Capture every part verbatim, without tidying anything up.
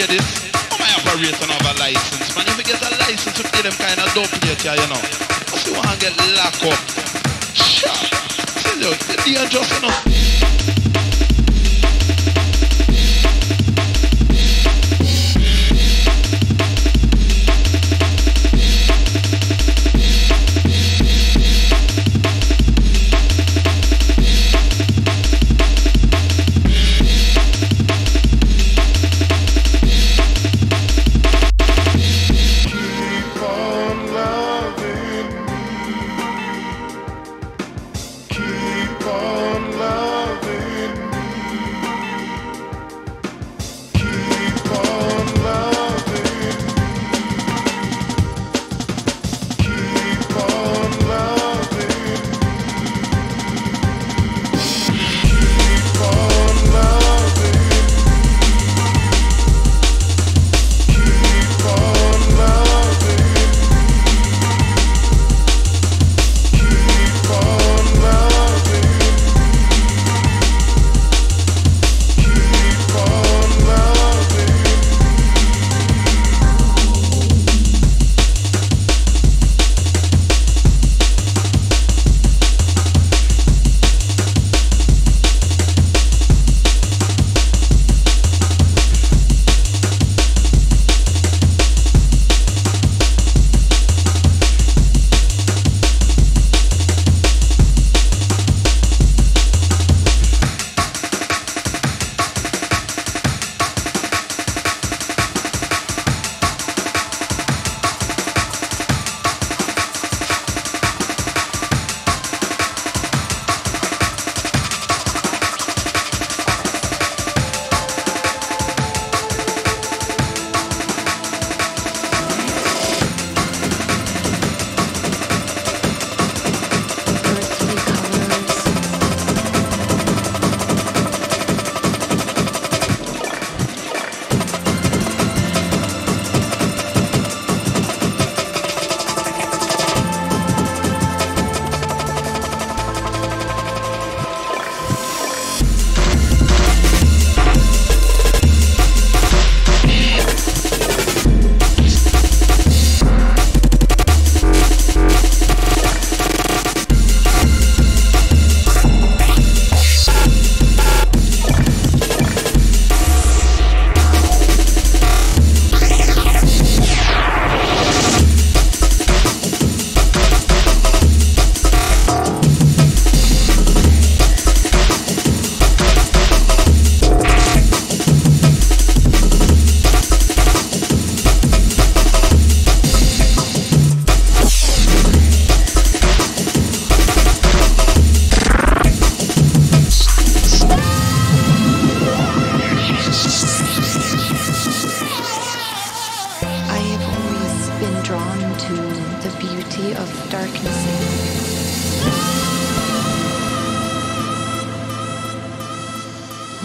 ladies, how my operator don't have a license, man? If you get a license, you play them kind of dope later, you know. Because you want to get locked up. Sure. Tell you, they are just, you know.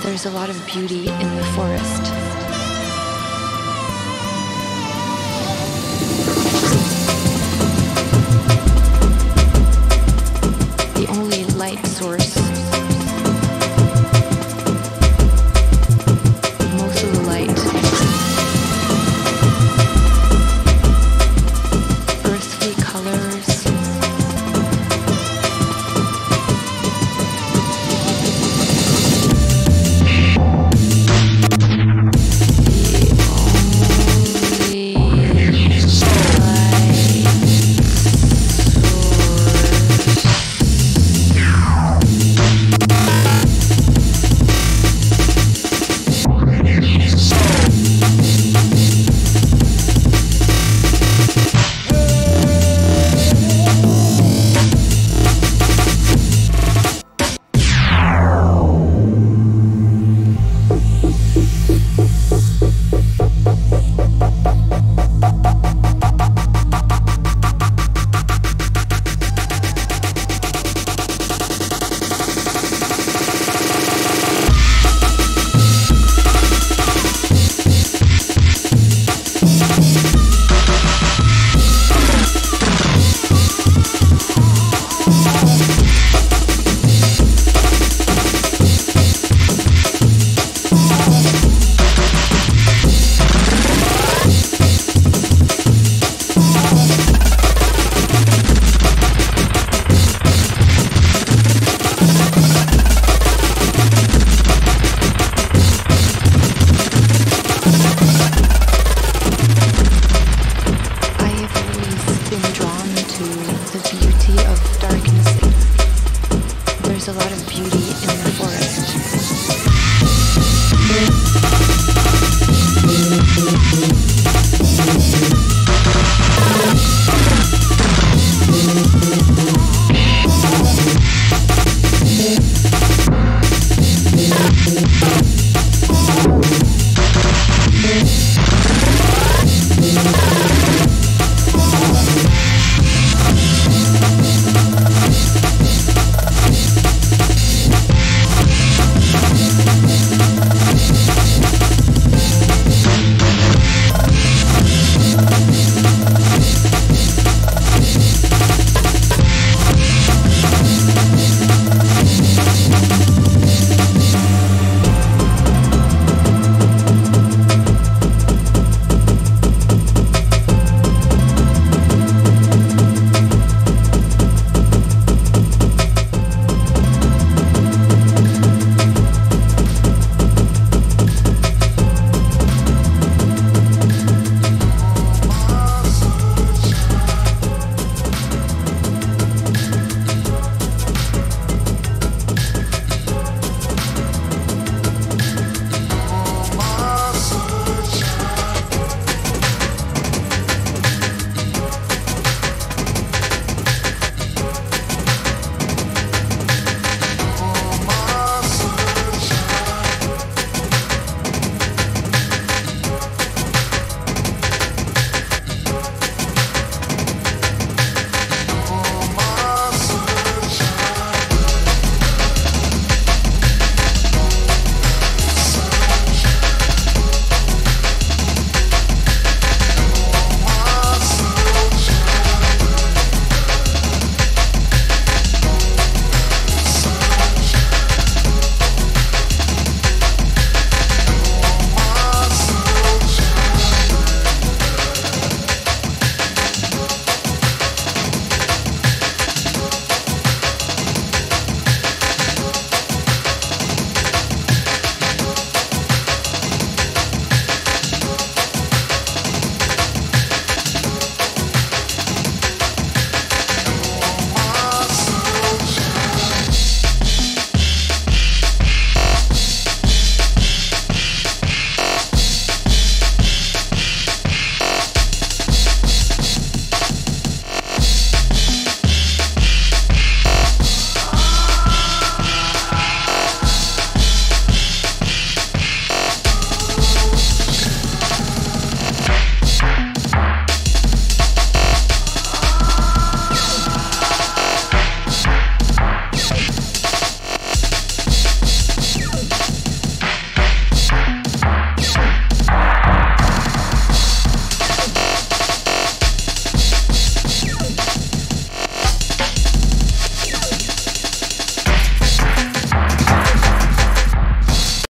There's a lot of beauty in the forest.